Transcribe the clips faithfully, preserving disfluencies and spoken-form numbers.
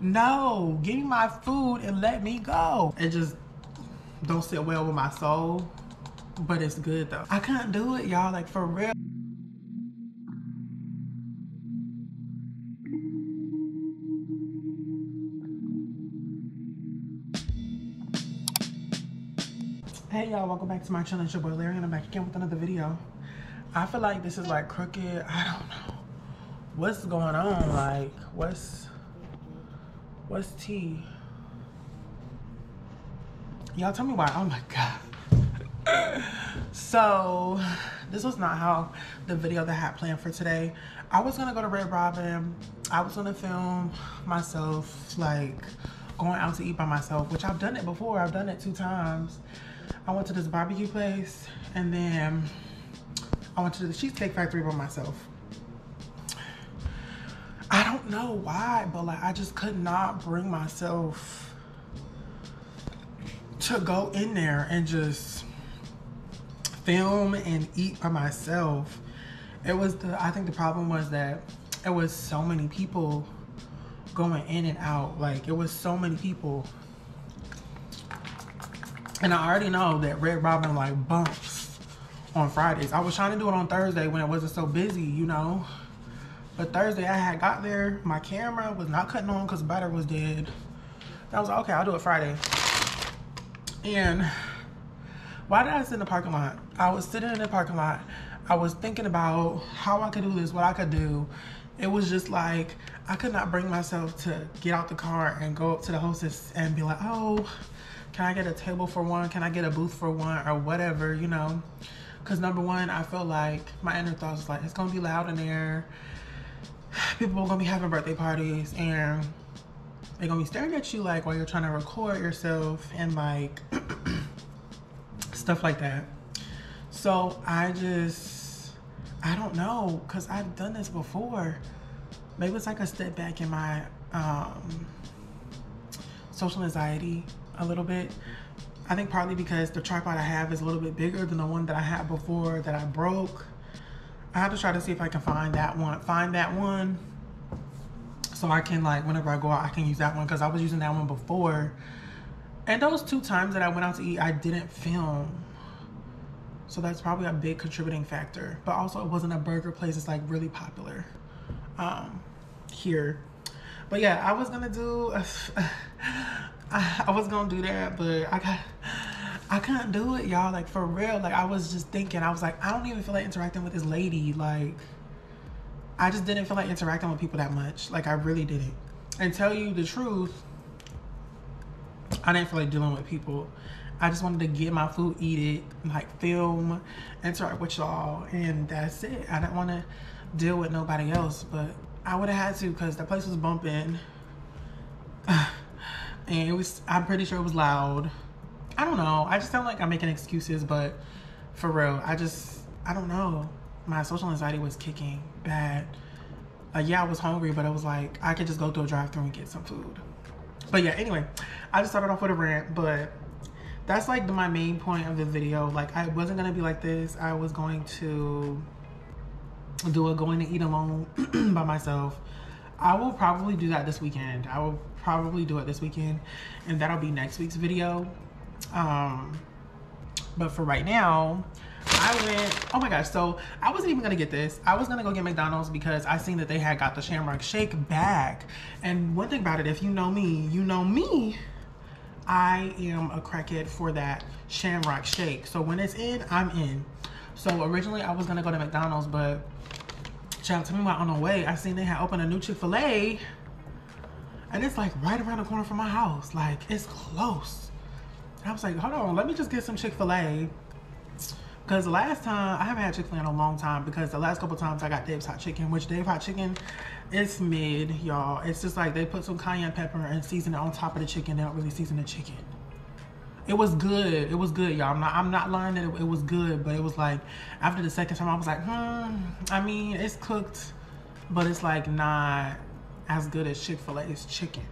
No, give me my food and let me go. It just don't sit well with my soul, but it's good though. I couldn't do it, y'all, like for real. Hey y'all, welcome back to my channel. It's your boy Larry and I'm back again with another video. I feel like this is like crooked. I don't know what's going on. Like what's what's tea? Y'all tell me why. Oh my god. So this was not how the video that I had planned for today. I was gonna go to Red Robin. I was gonna film myself like going out to eat by myself, which I've done it before. I've done it two times. I went to this barbecue place and then I went to the Cheesecake Factory by myself. I don't know why, but like I just could not bring myself to go in there and just film and eat by myself. It was the, I think the problem was that it was so many people going in and out. Like it was so many people, and I already know that Red Robin like bumps on Fridays. I was trying to do it on Thursday when it wasn't so busy, you know, but Thursday I had got there, my camera was not cutting on because battery was dead. I was like, okay, I'll do it Friday. And why did I sit in the parking lot? I was sitting in the parking lot, I was thinking about how I could do this, what I could do. It was just like, I could not bring myself to get out the car and go up to the hostess and be like, oh, can I get a table for one? Can I get a booth for one or whatever, you know? Because number one, I feel like my inner thoughts was like, it's gonna be loud in there. People are gonna be having birthday parties and they're gonna be staring at you like while you're trying to record yourself and like stuff like that. So I just, I don't know, because I've done this before. Maybe it's like a step back in my um, social anxiety a little bit. I think partly because the tripod I have is a little bit bigger than the one that I had before that I broke. I have to try to see if I can find that one. Find that one so I can, like, whenever I go out, I can use that one, because I was using that one before. And those two times that I went out to eat, I didn't film. So that's probably a big contributing factor. But also it wasn't a burger place. It's like really popular um, here. But yeah, I was gonna do, a, I, I was gonna do that, but I got, I couldn't do it, y'all, like for real. Like I was just thinking, I was like, I don't even feel like interacting with this lady. Like, I just didn't feel like interacting with people that much. Like I really didn't. And tell you the truth, I didn't feel like dealing with people. I just wanted to get my food, eat it, like film, interact with y'all, and that's it. I didn't want to deal with nobody else, but I would have had to because the place was bumping, and it was, I'm pretty sure it was loud. I don't know. I just sound like I'm making excuses, but for real, I just, I don't know. My social anxiety was kicking bad. Like, yeah, I was hungry, but I was like, I could just go through a drive-thru and get some food. But yeah, anyway, I just started off with a rant, but that's like the, my main point of the video. Like I wasn't gonna be like this. I was going to do a going to eat alone by myself. I will probably do that this weekend. I will probably do it this weekend and that'll be next week's video. Um, but for right now, I went, oh my gosh, so I wasn't even gonna get this. I was gonna go get McDonald's because I seen that they had got the Shamrock Shake back. And one thing about it, if you know me, you know me, I am a crackhead for that Shamrock Shake. So when it's in, I'm in. So originally I was gonna go to McDonald's, but child, tell me why on the way, I seen they had opened a new Chick-fil-A and it's like right around the corner from my house. Like it's close. And I was like, hold on, let me just get some Chick-fil-A. Cause the last time, I haven't had Chick-fil-A in a long time because the last couple times I got Dave's Hot Chicken, which Dave's Hot Chicken, it's mid, y'all. It's just like they put some cayenne pepper and season it on top of the chicken. They don't really season the chicken. It was good. It was good, y'all. I'm not, I'm not lying that it, it was good, but it was like, after the second time, I was like, hmm, I mean, it's cooked, but it's like not as good as Chick-fil-A's chicken.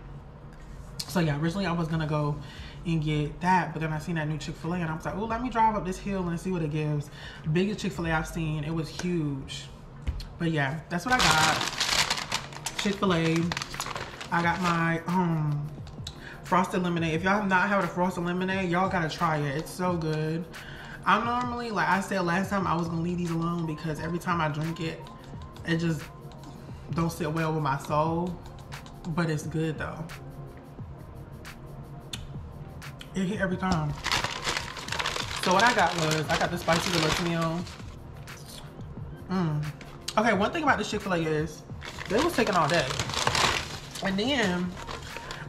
So yeah, originally I was gonna go and get that, but then I seen that new Chick-fil-A and I was like, oh, let me drive up this hill and see what it gives. Biggest Chick-fil-A I've seen, it was huge. But yeah, that's what I got. Chick-fil-A. I got my um frosted lemonade. If y'all have not had a frosted lemonade, y'all gotta try it. It's so good. I'm normally, like I said last time, I was gonna leave these alone because every time I drink it, it just don't sit well with my soul. But it's good though. It hit every time. So what I got was, I got the spicy deluxe meal. Mm. Okay, one thing about the Chick-fil-A is, they was taking all day. And then,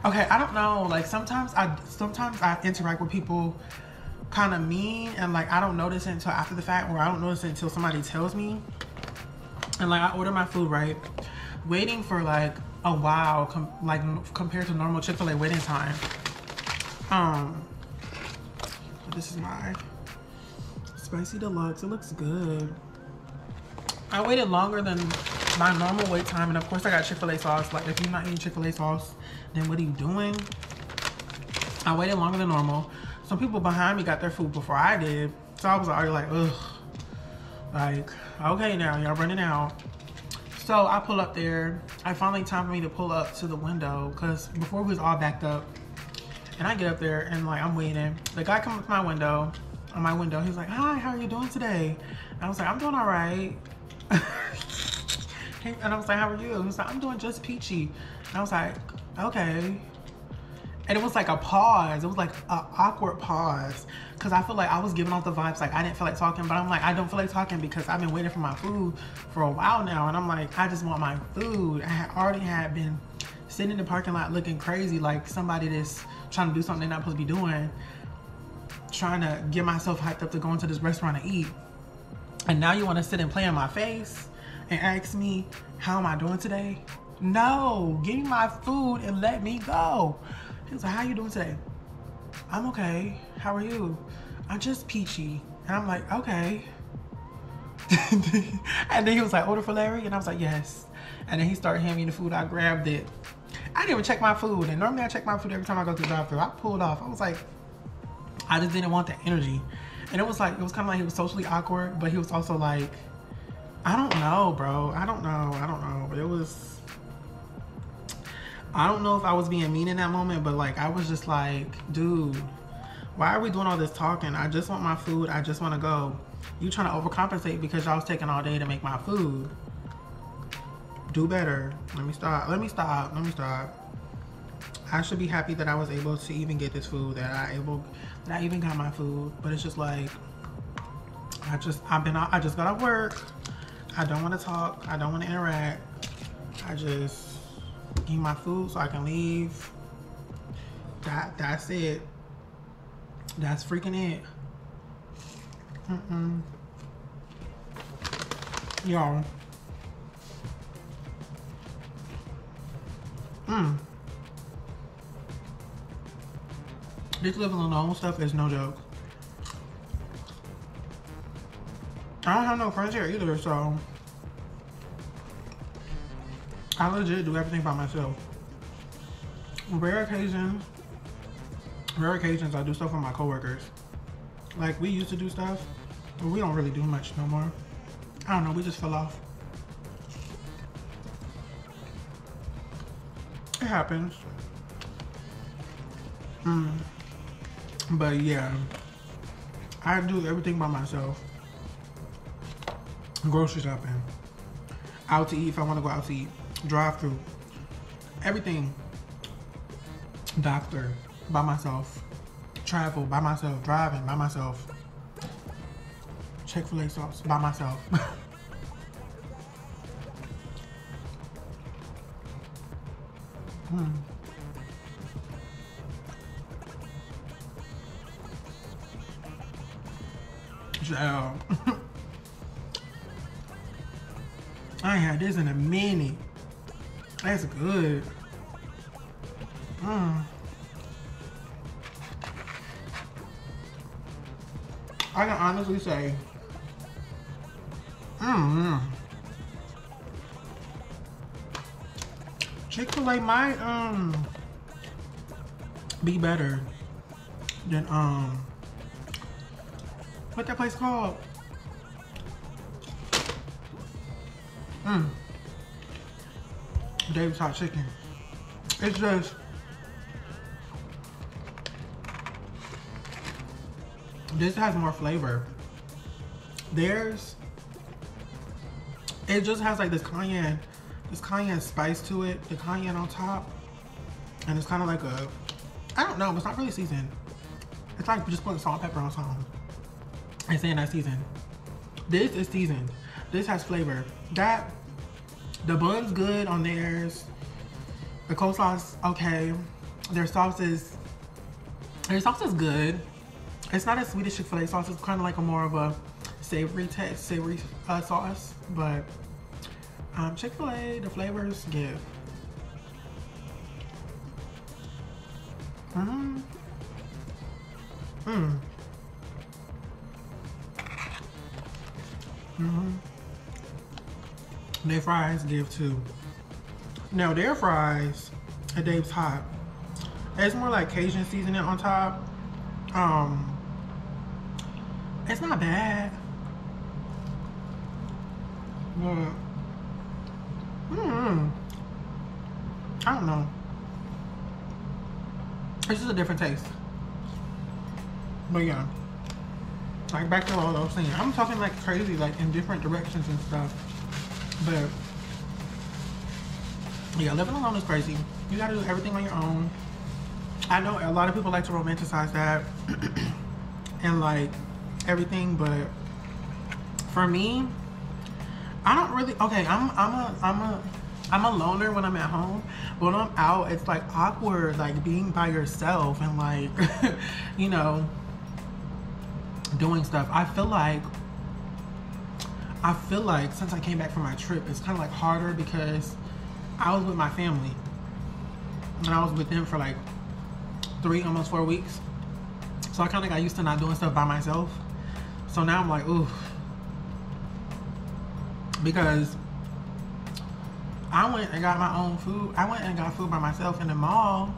okay, I don't know, like sometimes I, sometimes I interact with people kind of mean, and like I don't notice it until after the fact, or I don't notice it until somebody tells me. And like I order my food, right? Waiting for like a while, com like compared to normal Chick-fil-A waiting time. Um, this is my spicy deluxe. It looks good. I waited longer than my normal wait time, and of course I got Chick-fil-A sauce. Like if you're not eating Chick-fil-A sauce, then what are you doing? I waited longer than normal. Some people behind me got their food before I did, so I was already like, ugh, like, okay now, y'all running out. So I pull up there. I finally time for me to pull up to the window because before we was all backed up. And I get up there and like I'm waiting. The guy comes up to my window, on my window. He's like, "Hi, how are you doing today?" And I was like, "I'm doing all right." And I was like, "How are you?" And he was like, "I'm doing just peachy." And I was like, "Okay." And it was like a pause. It was like an awkward pause. Cause I feel like I was giving off the vibes. Like I didn't feel like talking, but I'm like, I don't feel like talking because I've been waiting for my food for a while now. And I'm like, I just want my food. I had already had been sitting in the parking lot looking crazy. Like somebody that's trying to do something they're not supposed to be doing. Trying to get myself hyped up to go into this restaurant to eat. And now you want to sit and play in my face and ask me, how am I doing today? No, give me my food and let me go. He was like, "How you doing today?" "I'm okay. How are you?" "I'm just peachy." And I'm like, "Okay." And then he was like, "Order for Larry?" And I was like, "Yes." And then he started handing me the food. I grabbed it. I didn't even check my food. And normally I check my food every time I go to the drive-thru. I pulled off. I was like, I just didn't want the energy. And it was like, it was kind of like he was socially awkward, but he was also like, I don't know, bro. I don't know. I don't know. But it was... I don't know if I was being mean in that moment, but like I was just like, dude, why are we doing all this talking? I just want my food. I just want to go. You trying to overcompensate because y'all was taking all day to make my food. Do better. Let me stop. Let me stop. Let me stop. I should be happy that I was able to even get this food, that I able, that I even got my food. But it's just like, I just, I've been, I just got off work. I don't want to talk. I don't want to interact. I just. Give me my food so I can leave. That that's it. That's freaking it. Mm-mm. Y'all. Mm. This living alone stuff is no joke. I don't have no friends here either, so. I legit do everything by myself. Rare occasions, rare occasions I do stuff with my coworkers. Like we used to do stuff, but we don't really do much no more. I don't know, we just fell off. It happens. Mm. But yeah, I do everything by myself. Grocery shopping, out to eat if I want to go out to eat. Drive through, everything. Doctor, by myself. Travel, by myself. Driving, by myself. Chick-fil-A sauce, by myself. Hmm. Yeah. I ain't had this in a minute. That's good. Mm. I can honestly say, mm. Chick-fil-A might um be better than um what that place called? Mm. Dave's Hot Chicken. It says this has more flavor. Theirs, it just has like this cayenne, this cayenne spice to it, the cayenne on top, and it's kind of like a, I don't know, it's not really seasoned. It's like just putting salt and pepper on something and saying that's seasoned. This is seasoned. This has flavor. That, the bun's good on theirs. The coleslaw's okay. Their sauce is, their sauce is good. It's not as sweet as Chick-fil-A sauce. It's kind of like a more of a savory text, savory uh, sauce. But um, Chick-fil-A, the flavors give. Mmm. Mmm. Mm-hmm. Their fries give too. Now their fries at Dave's Hot, it's more like Cajun seasoning on top. Um, it's not bad. But, mm-hmm. I don't know. It's just a different taste. But yeah. Like back to all those things. I'm talking like crazy, like in different directions and stuff. But yeah, living alone is crazy. You gotta do everything on your own. I know a lot of people like to romanticize that and like everything, but for me, I don't really. Okay, I'm I'm a I'm a I'm a loner when I'm at home. But when I'm out, it's like awkward, like being by yourself and like you know, doing stuff. I feel like I feel like since I came back from my trip, it's kind of like harder because I was with my family and I was with them for like three, almost four weeks. So I kind of got used to not doing stuff by myself. So now I'm like, ooh, because I went and got my own food. I went and got food by myself in the mall.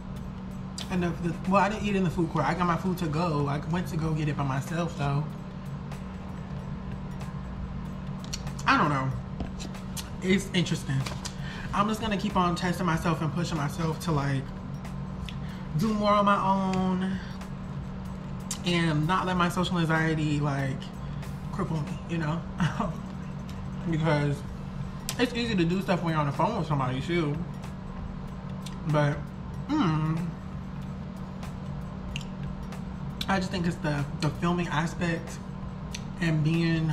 And the, the, well, I didn't eat in the food court. I got my food to go. I went to go get it by myself, though. I don't know. It's interesting. I'm just gonna keep on testing myself and pushing myself to like do more on my own and not let my social anxiety like cripple me, you know? Because it's easy to do stuff when you're on the phone with somebody too. But mm, I just think it's the, the filming aspect and being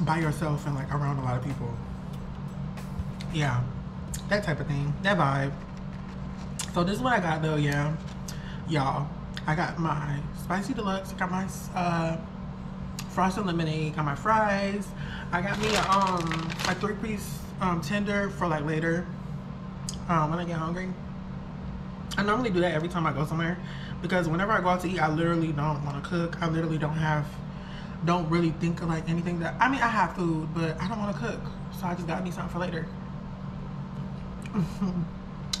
by yourself and like around a lot of people. Yeah, that type of thing, that vibe. So this is what I got though, yeah. Y'all, I got my spicy deluxe, I got my uh, frosted lemonade, got my fries. I got me a, um, a three piece um, tender for like later um, when I get hungry. I normally do that every time I go somewhere because whenever I go out to eat, I literally don't want to cook. I literally don't have, don't really think of like anything that, I mean, I have food, but I don't want to cook. So I just got me something for later.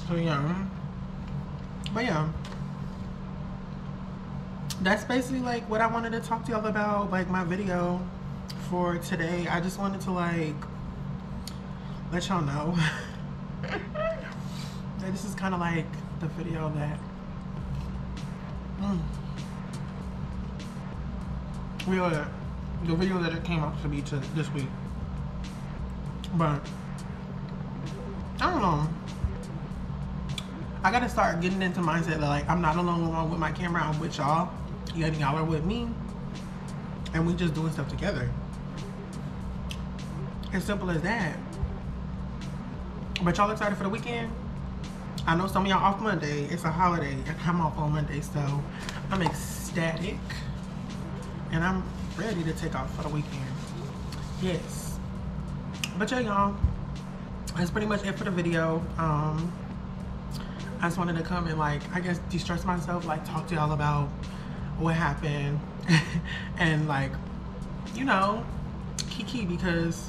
So yeah, but yeah, that's basically like what I wanted to talk to y'all about, like my video for today. I just wanted to like let y'all know that this is kind of like the video that mm, we were, the video that it came out to be to this week. But I don't know. I gotta start getting into mindset that like I'm not alone along with my camera. I'm with y'all. You and y'all are with me, and we just doing stuff together. As simple as that. But y'all excited for the weekend? I know some of y'all off Monday. It's a holiday, and I'm off on Monday, so I'm ecstatic, and I'm ready to take off for the weekend. Yes. But yeah, y'all. That's pretty much it for the video. um I just wanted to come and like I guess de-stress myself, like talk to y'all about what happened and like, you know, kiki, because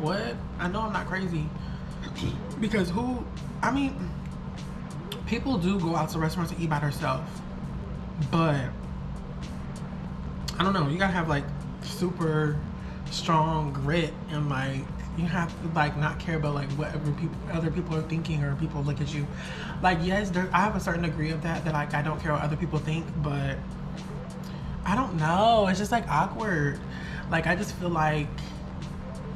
what, I know I'm not crazy, because who, I mean, people do go out to restaurants to eat by themselves, but I don't know, you gotta have like super strong grit and like You have to like not care about like whatever people, other people are thinking or people look at you. Like, yes, there, I have a certain degree of that, that like I don't care what other people think, but I don't know. It's just like awkward. Like, I just feel like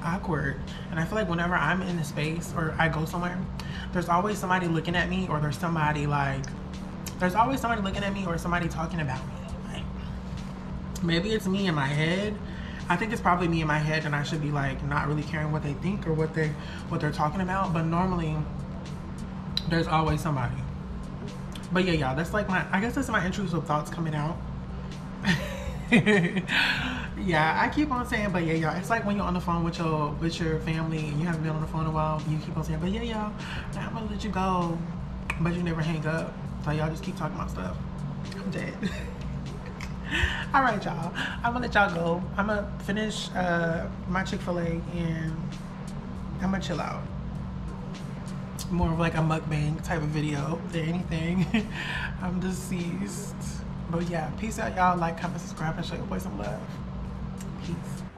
awkward. And I feel like whenever I'm in a space or I go somewhere, there's always somebody looking at me or there's somebody like, there's always somebody looking at me or somebody talking about me. Like, maybe it's me in my head. I think it's probably me in my head, and I should be like not really caring what they think or what they what they're talking about. But normally, there's always somebody. But yeah, y'all, that's like my, I guess that's my intrusive thoughts coming out. Yeah, I keep on saying, but yeah, y'all, it's like when you're on the phone with your with your family and you haven't been on the phone in a while. You keep on saying, but yeah, y'all, I'm gonna let you go, but you never hang up. So y'all just keep talking about stuff. I'm dead. All right, y'all, I'm gonna let y'all go. I'm gonna finish uh, my Chick-fil-A and I'm gonna chill out. More of like a mukbang type of video than anything. I'm deceased. But yeah, peace out, y'all. Like, comment, subscribe, and show your boy some love. Peace.